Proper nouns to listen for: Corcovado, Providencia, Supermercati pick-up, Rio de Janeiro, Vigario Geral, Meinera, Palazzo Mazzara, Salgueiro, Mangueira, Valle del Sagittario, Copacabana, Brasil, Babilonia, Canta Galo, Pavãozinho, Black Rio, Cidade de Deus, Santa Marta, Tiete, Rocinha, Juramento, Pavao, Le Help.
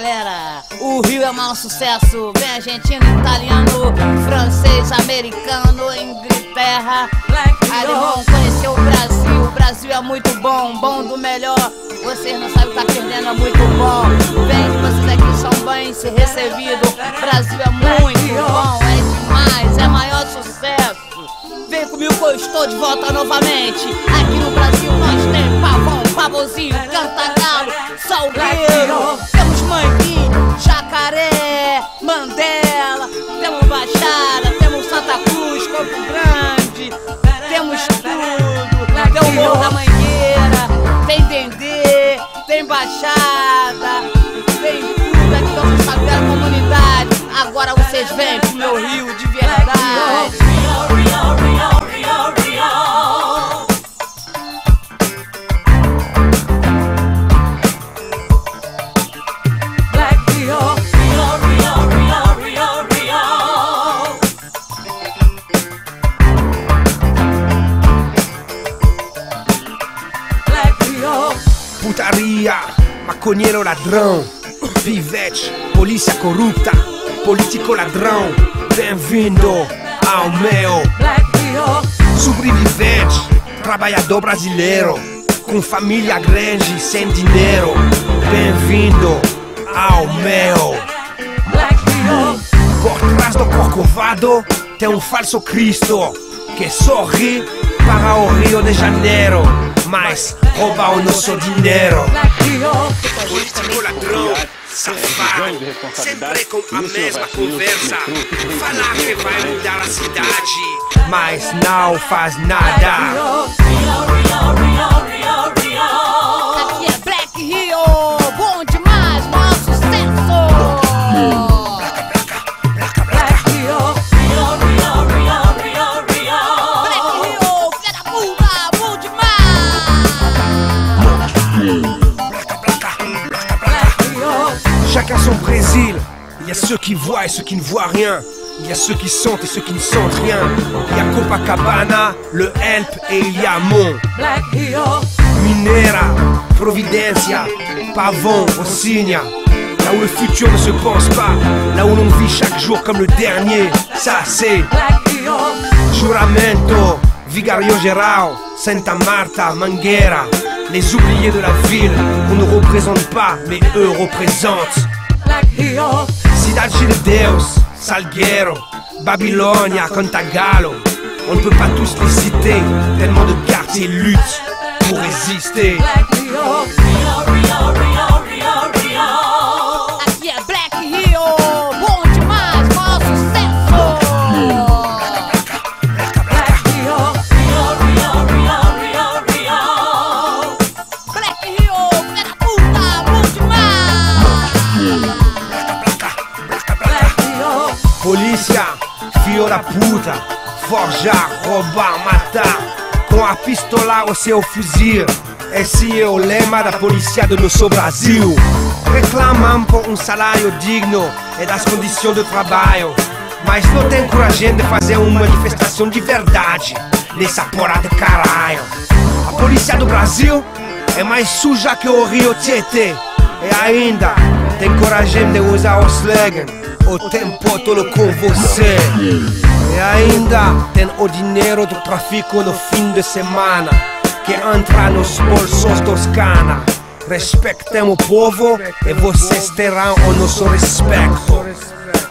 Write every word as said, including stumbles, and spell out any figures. galera, o Rio é o maior sucesso. Vem argentino, italiano, francês, americano, Inglaterra. Aí eles vão conhecer o Brasil. O Brasil é muito bom, bom do melhor. Vocês não sabem o que tá perdendo, é muito bom. Vem, vocês aqui são bem recebidos. O Brasil é muito bom, é demais, é maior sucesso. Vem comigo que eu estou de volta novamente. Aqui no Brasil nós temos Pavão, Pavozinho, Canta Galo, Salgueiro. Temos Mangueira, Jacaré, Mandela. Temos Baixada, temos Santa Cruz, Campo Grande. Temos tudo, tem o Morro da Mangueira, tem Dendê, tem Baixada, tem tudo aqui da nossa bela comunidade. Agora vocês vêm pro meu Rio de verdade. Putaria, maconheiro ladrão, pivete, polícia corrupta, político ladrão. Bem-vindo ao meu Black Rio. Sobrevivente, trabalhador brasileiro, com família grande, sem dinheiro. Bem-vindo ao meu Black Rio. Por trás do Corcovado tem um falso Cristo que sorri para o Rio de Janeiro, mas rouba o nosso dinheiro. Político ladrão, safado, sempre com a mesma conversa. Falar que vai mudar a cidade, mas não faz nada. Aqui é Black Rio, bom demais, maior sucesso. Chacun son Brésil, il y a ceux qui voient et ceux qui ne voient rien, il y a ceux qui sentent et ceux qui ne sentent rien, il y a Copacabana, le Help et il y a Mon Meinera, Providencia, Pavão, Rocinha. Là où le futur ne se pense pas, là où l'on vit chaque jour comme le dernier, ça c'est Juramento, Vigario Geral, Santa Marta, Mangueira. Les oubliés de la ville, on ne représente pas, mais eux représentent. Cidade de Deus, Salgueiro, Babilonia, Canta Galo. On ne peut pas tous les citer, tellement de quartiers luttent pour résister. Polícia, filho da puta, forjar, roubar, matar. Com a pistola ou seu fuzil, esse é o lema da polícia do nosso Brasil. Reclamam por um salário digno e das condições de trabalho, mas não tem coragem de fazer uma manifestação de verdade nessa porra de caralho. A polícia do Brasil é mais suja que o Rio Tiete, e ainda tem coragem de usar o slogan "O tempo todo com você". E ainda tem o dinheiro do tráfico no fim de semana que entra nos bolsos dos cana. Respeitem o povo e vocês terão o nosso respeito.